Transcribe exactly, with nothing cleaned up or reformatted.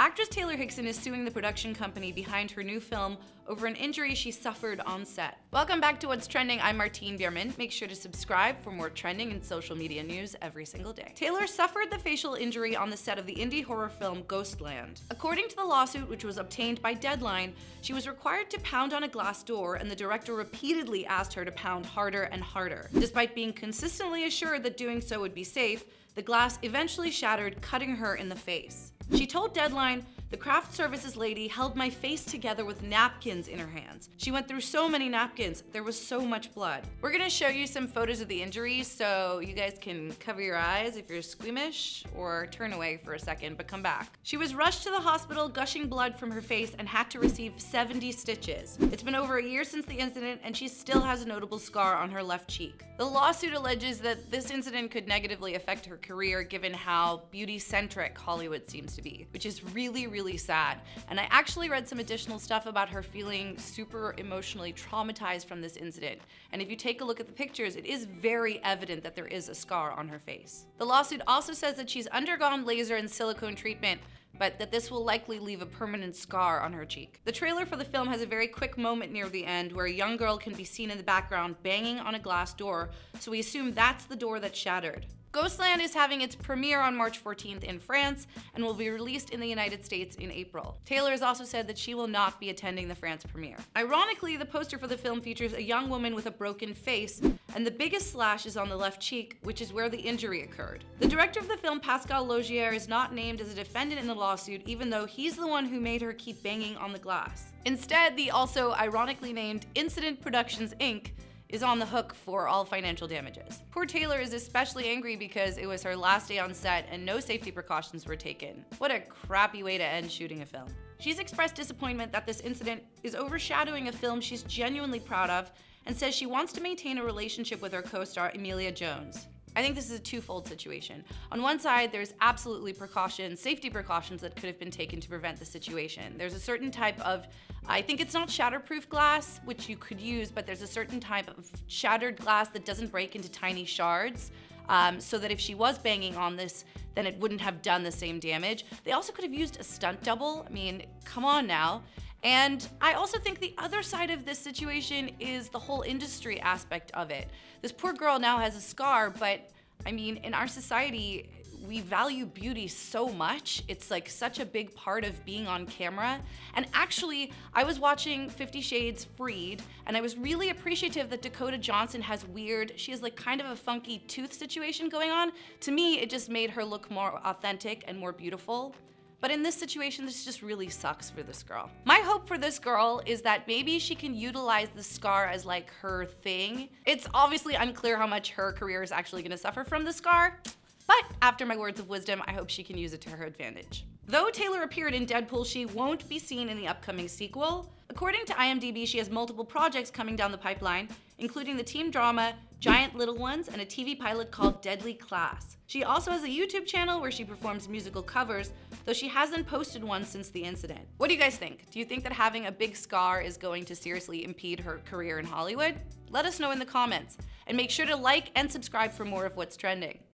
Actress Taylor Hickson is suing the production company behind her new film over an injury she suffered on set. Welcome back to What's Trending, I'm Martine Bierman. Make sure to subscribe for more trending and social media news every single day. Taylor suffered the facial injury on the set of the indie horror film Ghostland. According to the lawsuit, which was obtained by Deadline, she was required to pound on a glass door and the director repeatedly asked her to pound harder and harder. Despite being consistently assured that doing so would be safe, the glass eventually shattered, cutting her in the face. She told Deadline, "The craft services lady held my face together with napkins in her hands. She went through so many napkins, there was so much blood." We're gonna show you some photos of the injury so you guys can cover your eyes if you're squeamish or turn away for a second, but come back. She was rushed to the hospital, gushing blood from her face, and had to receive seventy stitches. It's been over a year since the incident and she still has a notable scar on her left cheek. The lawsuit alleges that this incident could negatively affect her career given how beauty-centric Hollywood seems to be, which is really, really Really sad. And I actually read some additional stuff about her feeling super emotionally traumatized from this incident. And if you take a look at the pictures, it is very evident that there is a scar on her face. The lawsuit also says that she's undergone laser and silicone treatment, but that this will likely leave a permanent scar on her cheek. The trailer for the film has a very quick moment near the end where a young girl can be seen in the background banging on a glass door, so we assume that's the door that shattered. Ghostland is having its premiere on March fourteenth in France and will be released in the United States in April. Taylor has also said that she will not be attending the France premiere. Ironically, the poster for the film features a young woman with a broken face, and the biggest slash is on the left cheek, which is where the injury occurred. The director of the film, Pascal Logier, is not named as a defendant in the lawsuit, even though he's the one who made her keep banging on the glass. Instead, the also ironically named Incident Productions Incorporated is on the hook for all financial damages. Poor Taylor is especially angry because it was her last day on set and no safety precautions were taken. What a crappy way to end shooting a film. She's expressed disappointment that this incident is overshadowing a film she's genuinely proud of and says she wants to maintain a relationship with her co-star Amelia Jones. I think this is a twofold situation. On one side, there's absolutely precautions, safety precautions that could have been taken to prevent the situation. There's a certain type of, I think it's not shatterproof glass, which you could use, but there's a certain type of shattered glass that doesn't break into tiny shards, um, so that if she was banging on this, then it wouldn't have done the same damage. They also could have used a stunt double. I mean, come on now. And I also think the other side of this situation is the whole industry aspect of it. This poor girl now has a scar, but I mean, in our society, we value beauty so much. It's like such a big part of being on camera. And actually, I was watching Fifty Shades Freed, and I was really appreciative that Dakota Johnson has weird, she has like kind of a funky tooth situation going on. To me, it just made her look more authentic and more beautiful. But in this situation, this just really sucks for this girl. My hope for this girl is that maybe she can utilize the scar as like her thing. It's obviously unclear how much her career is actually gonna suffer from the scar, but after my words of wisdom, I hope she can use it to her advantage. Though Taylor appeared in Deadpool, she won't be seen in the upcoming sequel. According to IMDb, she has multiple projects coming down the pipeline, including the teen drama Giant Little Ones and a T V pilot called Deadly Class. She also has a YouTube channel where she performs musical covers, though she hasn't posted one since the incident. What do you guys think? Do you think that having a big scar is going to seriously impede her career in Hollywood? Let us know in the comments, and make sure to like and subscribe for more of What's Trending.